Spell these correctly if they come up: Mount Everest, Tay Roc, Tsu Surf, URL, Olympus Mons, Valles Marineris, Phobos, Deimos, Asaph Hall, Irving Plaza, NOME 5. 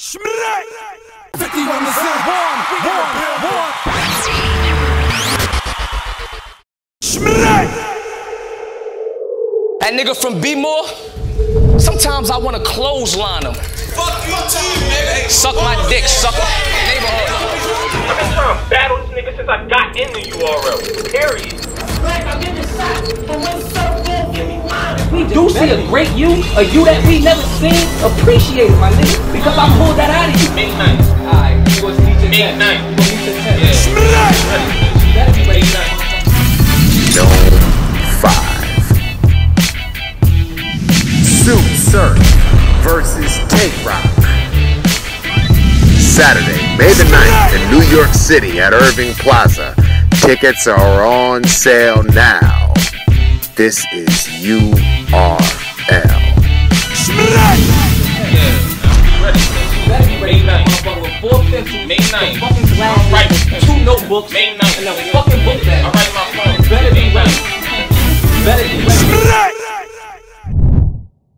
Schmidt! 51 to 6. 1, 1, 1. Schmidt! That nigga from B-more, sometimes I want to clothesline him. Fuck your team, nigga. Suck my dick, suck my neighborhood. I've been trying to battle this nigga since I got into URL. Period. Like I'm in the shot, but when Surf won't give me mine. We do see a great you, a you that we never seen. Appreciate my nigga, because I pulled that out of you. Midnight. Alright, he was teaching midnight. That is late night. NOME 5. Tsu Surf versus Tay Roc. Saturday, May the 9th in New York City at Irving Plaza. Tickets are on sale now. This is URL. May 9th. Fucking black, two notebooks, May 9th.